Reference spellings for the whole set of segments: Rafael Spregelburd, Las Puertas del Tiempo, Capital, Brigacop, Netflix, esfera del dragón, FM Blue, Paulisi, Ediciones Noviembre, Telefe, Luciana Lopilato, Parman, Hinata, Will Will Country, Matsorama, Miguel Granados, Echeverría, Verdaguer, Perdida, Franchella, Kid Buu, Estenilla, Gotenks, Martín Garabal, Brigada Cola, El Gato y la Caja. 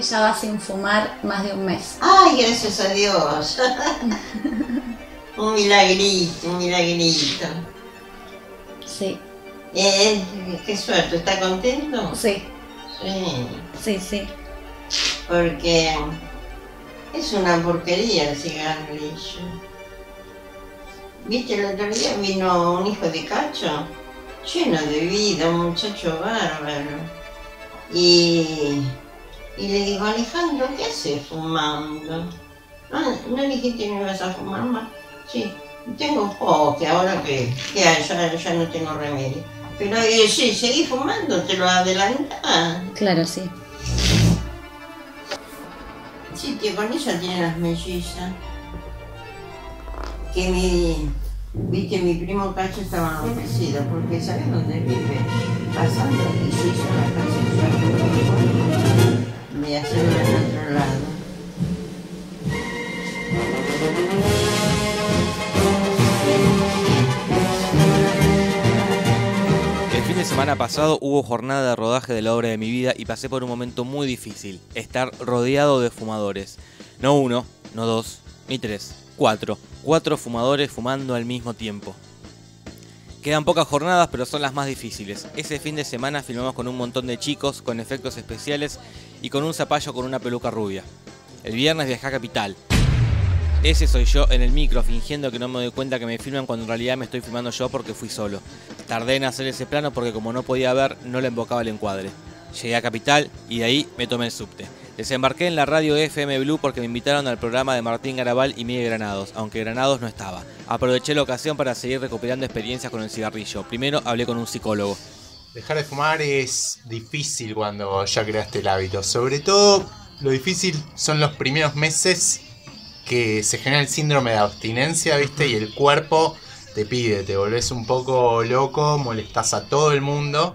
que ya va sin fumar más de un mes. ¡Ay, gracias a Dios! Un milagrito, un milagrito. Sí. Qué suerte, ¿está contento? Sí. Sí. Sí, sí. Porque es una porquería el cigarrillo. ¿Viste? El otro día vino un hijo de Cacho, lleno de vida, un muchacho bárbaro. Y le digo, Alejandro, ¿qué haces fumando? ¿No dijiste que no ibas a fumar más? Sí, tengo poco, ahora que ya no tengo remedio. Pero sí, seguí fumando, te lo adelantás. Claro, sí. Sí, que con ella tiene las mellizas. Que mi primo Cacho estaba ofrecido, porque ¿sabes dónde vive? Pasando y yo hice la canción de hacerlo al otro lado. El semana pasado hubo jornada de rodaje de la obra de mi vida y pasé por un momento muy difícil, estar rodeado de fumadores. No uno, no dos, ni tres, cuatro. Cuatro fumadores fumando al mismo tiempo. Quedan pocas jornadas, pero son las más difíciles. Ese fin de semana filmamos con un montón de chicos, con efectos especiales y con un zapallo con una peluca rubia. El viernes viajé a Capital. Ese soy yo en el micro, fingiendo que no me doy cuenta que me filman cuando en realidad me estoy filmando yo porque fui solo. Tardé en hacer ese plano porque como no podía ver, no le embocaba el encuadre. Llegué a Capital y de ahí me tomé el subte. Desembarqué en la radio FM Blue porque me invitaron al programa de Martín Garabal y Miguel Granados, aunque Granados no estaba. Aproveché la ocasión para seguir recuperando experiencias con el cigarrillo. Primero hablé con un psicólogo. Dejar de fumar es difícil cuando ya creaste el hábito. Sobre todo, lo difícil son los primeros meses, que se genera el síndrome de abstinencia, ¿viste? Y el cuerpo te pide, te volvés un poco loco, molestás a todo el mundo.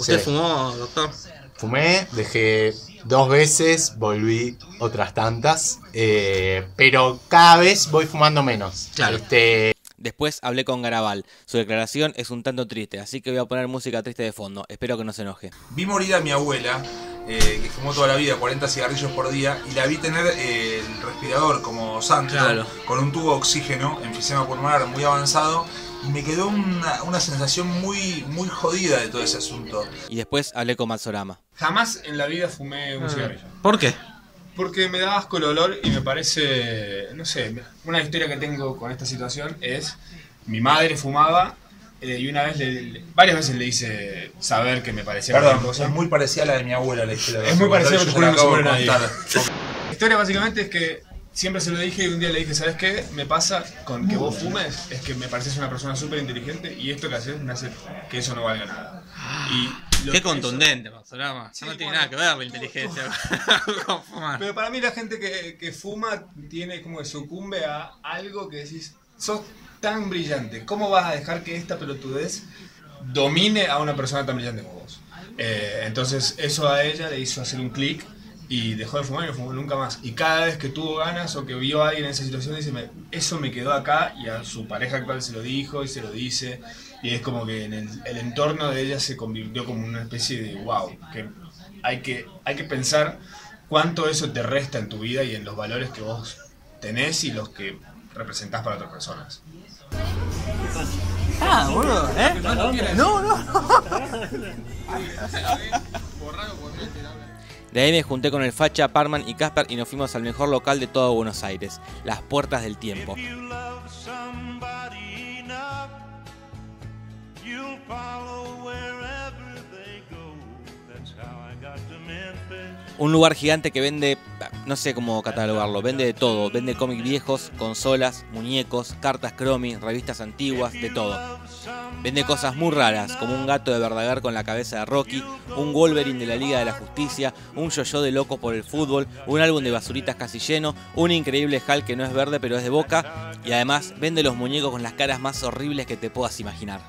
¿Usted fumó, doctor? Fumé, dejé 2 veces, volví otras tantas, pero cada vez voy fumando menos. Claro. Después hablé con Garabal. Su declaración es un tanto triste, así que voy a poner música triste de fondo. Espero que no se enoje. Vi morir a mi abuela, que fumó toda la vida 40 cigarrillos por día, y la vi tener el respirador como santo, claro, con un tubo de oxígeno, enfisema pulmonar muy avanzado, y me quedó una sensación muy, muy jodida de todo ese asunto. Y después hablé con Matsorama. Jamás en la vida fumé un cigarrillo. ¿Por qué? Porque me da asco el olor y me parece, no sé, una historia que tengo con esta situación es, mi madre fumaba y una vez, varias veces le hice saber que me parecía... Perdón, cosa. Es muy parecida a la de mi abuela. La historia es muy parecida a la que no se muere nadie. La historia básicamente es que siempre se lo dije y un día le dije, ¿sabes qué? Me pasa con que vos fumes, es que me pareces una persona súper inteligente y esto que haces me hace que eso no valga nada. Y... Qué contundente, Matsorama. Sí, no tiene nada que ver con inteligencia. Con fumar. Pero para mí la gente que fuma tiene como que sucumbe a algo que decís, sos tan brillante, ¿cómo vas a dejar que esta pelotudez domine a una persona tan brillante como vos? Entonces eso a ella le hizo hacer un clic y dejó de fumar y no fumó nunca más. Y cada vez que tuvo ganas o que vio a alguien en esa situación, dice, eso me quedó acá, y a su pareja actual se lo dijo y se lo dice. Y es como que en el entorno de ella se convirtió como una especie de wow, que hay que pensar cuánto eso te resta en tu vida y en los valores que vos tenés y los que representás para otras personas. Ah, boludo, ¿eh? No. De ahí me junté con el Facha, Parman y Casper y nos fuimos al mejor local de todo Buenos Aires, Las Puertas del Tiempo. Un lugar gigante que vende, no sé cómo catalogarlo, vende de todo. Vende cómics viejos, consolas, muñecos, cartas cromis, revistas antiguas, de todo. Vende cosas muy raras, como un gato de Verdaguer con la cabeza de Rocky, un Wolverine de la Liga de la Justicia, un yo-yo de Locos por el Fútbol, un álbum de basuritas casi lleno, un increíble Hulk que no es verde pero es de Boca, y además vende los muñecos con las caras más horribles que te puedas imaginar.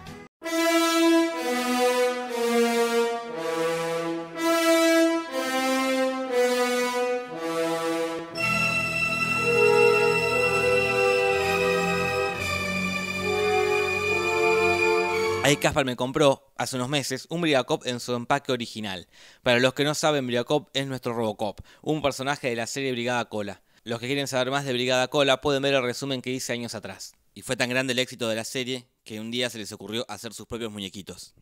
Ahí Caspar me compró, hace unos meses un Brigacop en su empaque original. Para los que no saben, Brigacop es nuestro Robocop, un personaje de la serie Brigada Cola. Los que quieren saber más de Brigada Cola pueden ver el resumen que hice años atrás. Y fue tan grande el éxito de la serie que un día se les ocurrió hacer sus propios muñequitos.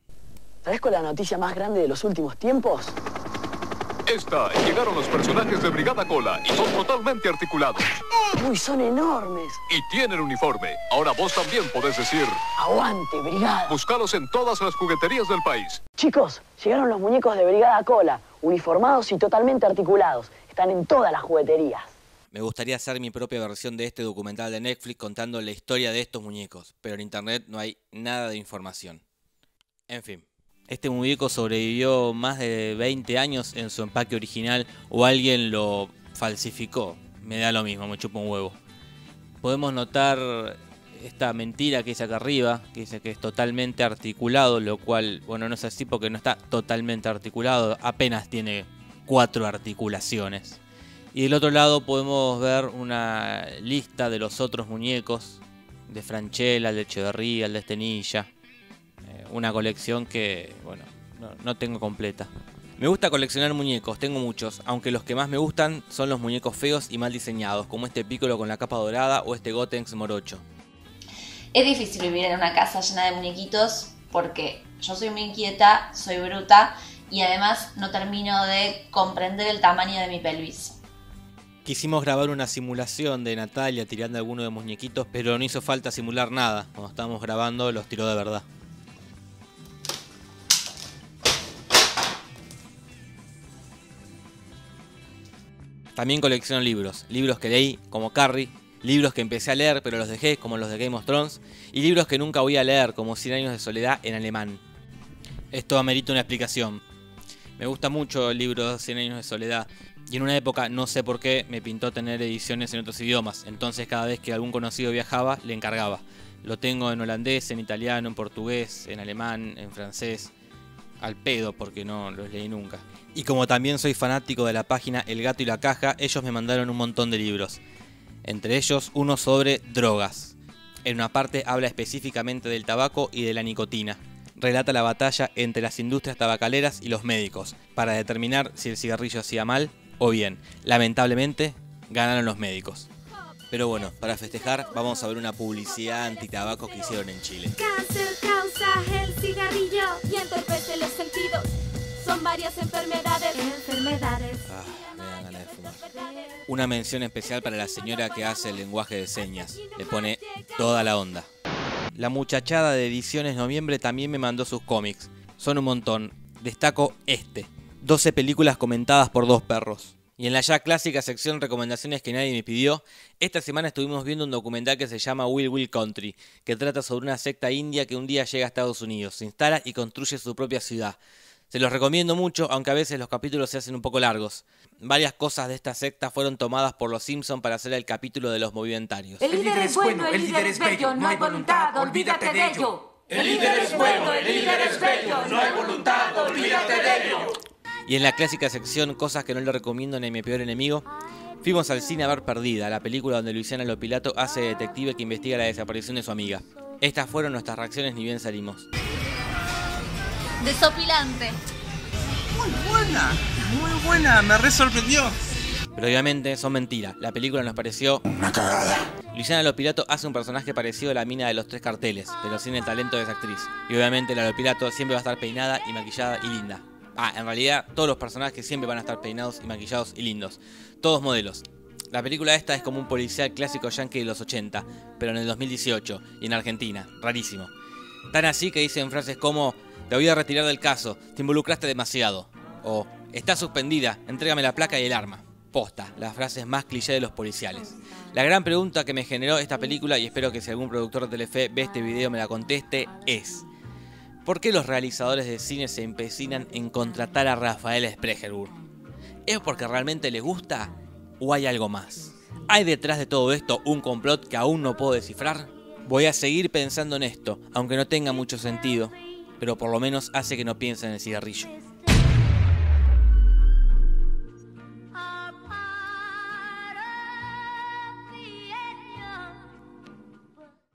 ¿Traes con la noticia más grande de los últimos tiempos? Esta, llegaron los personajes de Brigada Cola y son totalmente articulados. ¡Uy, son enormes! Y tienen uniforme. Ahora vos también podés decir... ¡Aguante, Brigada! Búscalos en todas las jugueterías del país. Chicos, llegaron los muñecos de Brigada Cola, uniformados y totalmente articulados. Están en todas las jugueterías. Me gustaría hacer mi propia versión de este documental de Netflix contando la historia de estos muñecos, pero en internet no hay nada de información. En fin. Este muñeco sobrevivió más de 20 años en su empaque original o alguien lo falsificó. Me da lo mismo, me chupa un huevo. Podemos notar esta mentira que dice acá arriba, que dice que es totalmente articulado, lo cual, bueno, no es así porque no está totalmente articulado, apenas tiene 4 articulaciones. Y del otro lado podemos ver una lista de los otros muñecos, de Franchella, el de Echeverría, el de Estenilla. Una colección que, bueno, no tengo completa. Me gusta coleccionar muñecos, tengo muchos, aunque los que más me gustan son los muñecos feos y mal diseñados, como este Piccolo con la capa dorada o este Gotenks morocho. Es difícil vivir en una casa llena de muñequitos porque yo soy muy inquieta, soy bruta y además no termino de comprender el tamaño de mi pelvis. Quisimos grabar una simulación de Natalia tirando alguno de muñequitos, pero no hizo falta simular nada. Cuando estábamos grabando los tiró de verdad. También colecciono libros, libros que leí, como Carrie, libros que empecé a leer pero los dejé, como los de Game of Thrones, y libros que nunca voy a leer, como 100 años de soledad en alemán. Esto amerita una explicación. Me gusta mucho el libro 100 años de soledad, y en una época, no sé por qué, me pintó tener ediciones en otros idiomas, entonces cada vez que algún conocido viajaba, le encargaba. Lo tengo en holandés, en italiano, en portugués, en alemán, en francés... Al pedo, porque no los leí nunca. Y como también soy fanático de la página El Gato y la Caja, ellos me mandaron un montón de libros. Entre ellos, uno sobre drogas. En una parte habla específicamente del tabaco y de la nicotina. Relata la batalla entre las industrias tabacaleras y los médicos, para determinar si el cigarrillo hacía mal o bien. Lamentablemente, ganaron los médicos. Pero bueno, para festejar vamos a ver una publicidad antitabaco que hicieron en Chile. Cáncer causa el cigarrillo y entorpece los sentidos. Son varias enfermedades. Me dan ganas de fumar. Una mención especial para la señora que hace el lenguaje de señas. Le pone toda la onda. La muchachada de Ediciones Noviembre también me mandó sus cómics. Son un montón. Destaco este. 12 películas comentadas por 2 perros. Y en la ya clásica sección recomendaciones que nadie me pidió, esta semana estuvimos viendo un documental que se llama Will Will Country, que trata sobre una secta india que un día llega a Estados Unidos, se instala y construye su propia ciudad. Se los recomiendo mucho, aunque a veces los capítulos se hacen un poco largos. Varias cosas de esta secta fueron tomadas por los Simpson para hacer el capítulo de los movimentarios. El líder es bueno, el líder es bello, no hay voluntad, olvídate de ello. El líder es bueno, el líder es bello, no hay voluntad, olvídate de ello. Y en la clásica sección cosas que no le recomiendo ni a mi peor enemigo, fuimos al cine a ver Perdida, la película donde Luciana Lopilato hace detective que investiga la desaparición de su amiga. Estas fueron nuestras reacciones ni bien salimos. Desopilante. Muy buena, me re sorprendió. Pero obviamente son mentiras, la película nos pareció... una cagada. Luciana Lopilato hace un personaje parecido a la mina de los 3 carteles, pero sin el talento de esa actriz. Y obviamente la Lopilato siempre va a estar peinada y maquillada y linda. Ah, en realidad todos los personajes siempre van a estar peinados y maquillados y lindos. Todos modelos. La película esta es como un policial clásico yankee de los 80, pero en el 2018 y en Argentina. Rarísimo. Tan así que dicen frases como "te voy a retirar del caso, te involucraste demasiado" o "está suspendida, entrégame la placa y el arma". Posta, las frases más cliché de los policiales. La gran pregunta que me generó esta película, y espero que si algún productor de Telefe ve este video me la conteste, es... ¿por qué los realizadores de cine se empecinan en contratar a Rafael Spregelburd? ¿Es porque realmente les gusta o hay algo más? ¿Hay detrás de todo esto un complot que aún no puedo descifrar? Voy a seguir pensando en esto, aunque no tenga mucho sentido, pero por lo menos hace que no piense en el cigarrillo.